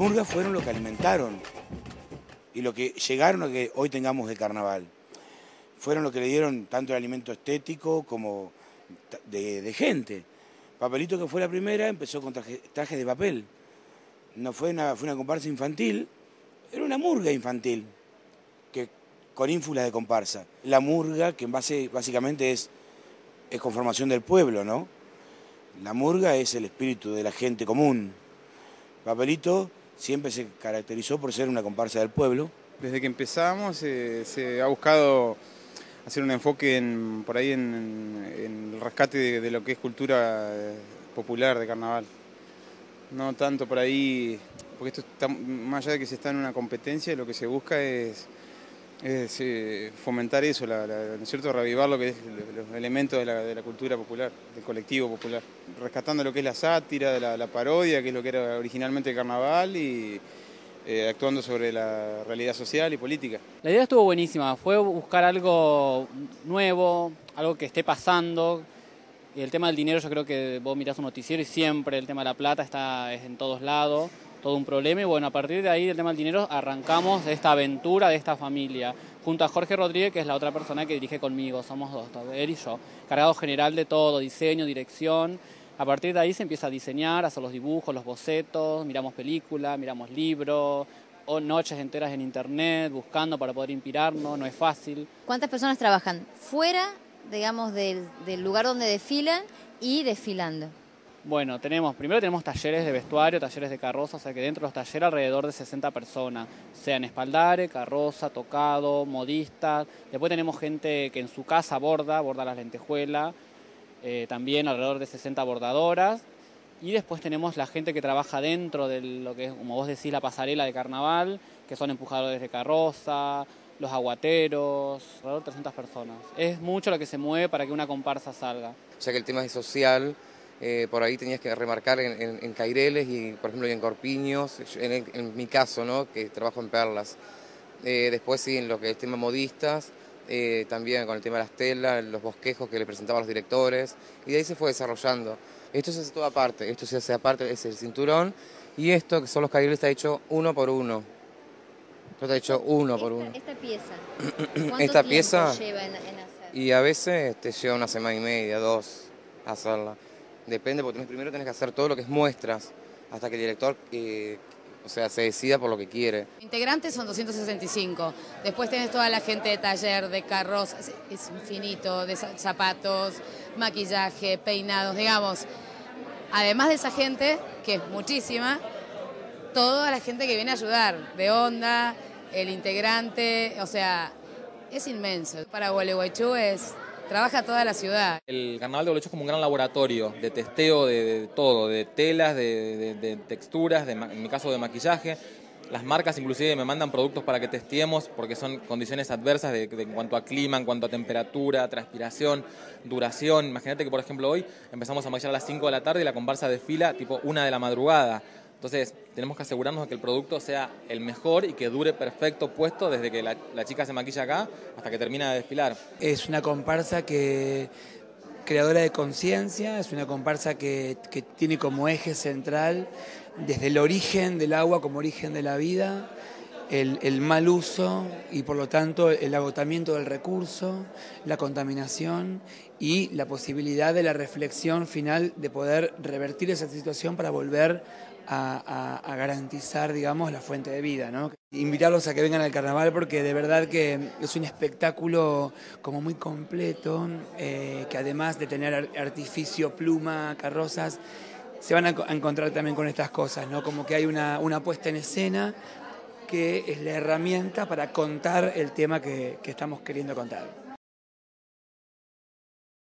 murgas fueron los que alimentaron y los que llegaron a que hoy tengamos de carnaval. Fueron los que le dieron tanto el alimento estético como de gente. Papelito, que fue la primera, empezó con trajes de papel. No fue una comparsa infantil, era una murga infantil, con ínfulas de comparsa. La murga, que en base básicamente es conformación del pueblo, ¿no? La murga es el espíritu de la gente común. Papelito siempre se caracterizó por ser una comparsa del pueblo. Desde que empezamos se ha buscado hacer un enfoque en el rescate de lo que es cultura popular de carnaval. No tanto por ahí, porque esto está, más allá de que se está en una competencia, lo que se busca es fomentar eso, ¿no es cierto? Revivar lo que es los elementos de la cultura popular, del colectivo popular. Rescatando lo que es la sátira, la parodia, que es lo que era originalmente el carnaval, y actuando sobre la realidad social y política. La idea estuvo buenísima, fue buscar algo nuevo, algo que esté pasando. Y el tema del dinero, yo creo que vos mirás un noticiero y siempre el tema de la plata es en todos lados, todo un problema. Y bueno, a partir de ahí, del tema del dinero, arrancamos esta aventura de esta familia, junto a Jorge Rodríguez, que es la otra persona que dirige conmigo, somos dos, él y yo, encargado general de todo, diseño, dirección. A partir de ahí se empieza a diseñar, a hacer los dibujos, los bocetos, miramos películas, miramos libros, o noches enteras en internet, buscando para poder inspirarnos, no es fácil. ¿Cuántas personas trabajan fuera, digamos, del lugar donde desfilan y desfilando? Bueno, primero tenemos talleres de vestuario, talleres de carroza, o sea que dentro de los talleres alrededor de 60 personas, sean espaldares, carroza, tocado, modistas. Después tenemos gente que en su casa borda las lentejuelas, también alrededor de 60 bordadoras. Y después tenemos la gente que trabaja dentro de lo que es, como vos decís, la pasarela de carnaval, que son empujadores de carroza, los aguateros, alrededor de 300 personas. Es mucho lo que se mueve para que una comparsa salga. O sea que el tema es social. Por ahí tenías que remarcar en Caireles y, por ejemplo, en Corpiños, en mi caso, ¿no?, que trabajo en Perlas. Después sí, en lo que es el tema modistas, también con el tema de las telas, los bosquejos que le presentaban los directores, y de ahí se fue desarrollando. Esto se hace todo aparte, esto se hace aparte, es el cinturón, y esto, que son los Caireles, está hecho uno por uno. Esto está hecho uno por uno. ¿Esta pieza? ¿Cuánto tiempo lleva en hacer? Y a veces te lleva una semana y media, dos, hacerla. Depende, porque primero tenés que hacer todo lo que es muestras, hasta que el director se decida por lo que quiere. Integrantes son 265, después tenés toda la gente de taller, de carroza, es infinito, de zapatos, maquillaje, peinados, digamos. Además de esa gente, que es muchísima, toda la gente que viene a ayudar, de Onda, el integrante, o sea, es inmenso. Para Gualeguaychú trabaja toda la ciudad. El carnaval de Gualeguaychú es como un gran laboratorio de testeo de todo, de telas, de texturas, en mi caso de maquillaje. Las marcas inclusive me mandan productos para que testeemos porque son condiciones adversas en cuanto a clima, en cuanto a temperatura, transpiración, duración. Imagínate que, por ejemplo, hoy empezamos a maquillar a las 5 de la tarde y la comparsa desfila tipo 1 de la madrugada. Entonces tenemos que asegurarnos de que el producto sea el mejor y que dure perfecto puesto desde que la chica se maquilla acá hasta que termina de desfilar. Es una comparsa creadora de conciencia, es una comparsa que tiene como eje central desde el origen del agua como origen de la vida, el mal uso y por lo tanto el agotamiento del recurso, la contaminación y la posibilidad de la reflexión final de poder revertir esa situación para volver a garantizar, digamos, la fuente de vida, ¿no? Invitarlos a que vengan al carnaval porque de verdad que es un espectáculo como muy completo, que además de tener artificio, pluma, carrozas, se van a encontrar también con estas cosas, ¿no? Como que hay una puesta en escena que es la herramienta para contar el tema que estamos queriendo contar.